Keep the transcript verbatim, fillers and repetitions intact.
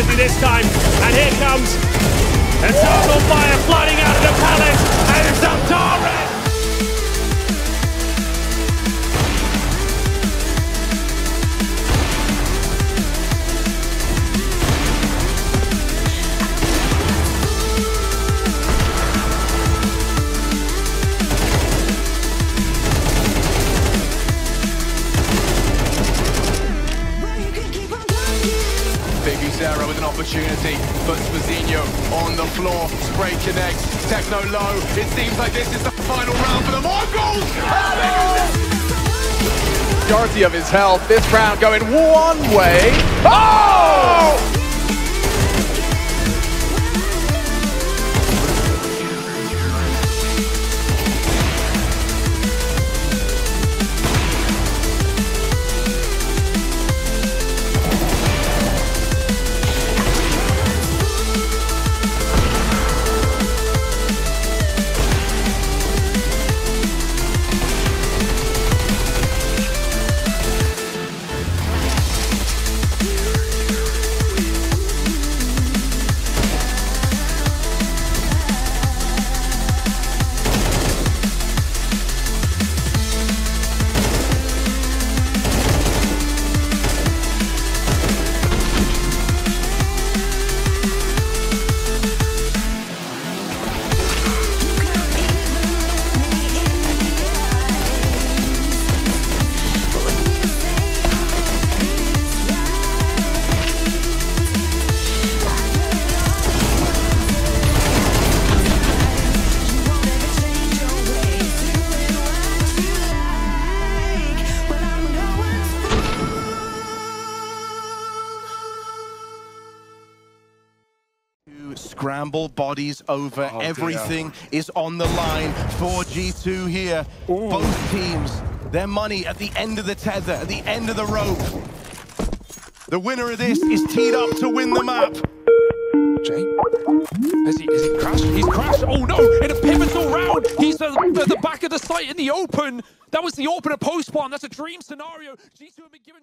ability this time. And here comes Eternal Fire flooding out of the palace, and it's Altares! Sarah with an opportunity, but Spazzinho on the floor. Spray connects, Techno low. It seems like this is the final round for the Mongols! Oh! Majority of his health, this round going one way. Oh! Scramble bodies over, oh, everything dear. Is on the line for G two here. Ooh. Both teams, their money at the end of the tether, at the end of the rope. The winner of this is teed up to win the map. Jay, has he, has he crashed? He's crashed. Oh no, in a pivotal round, he's at the back of the site in the open. That was the opener post spawn. That's a dream scenario. G two have been given...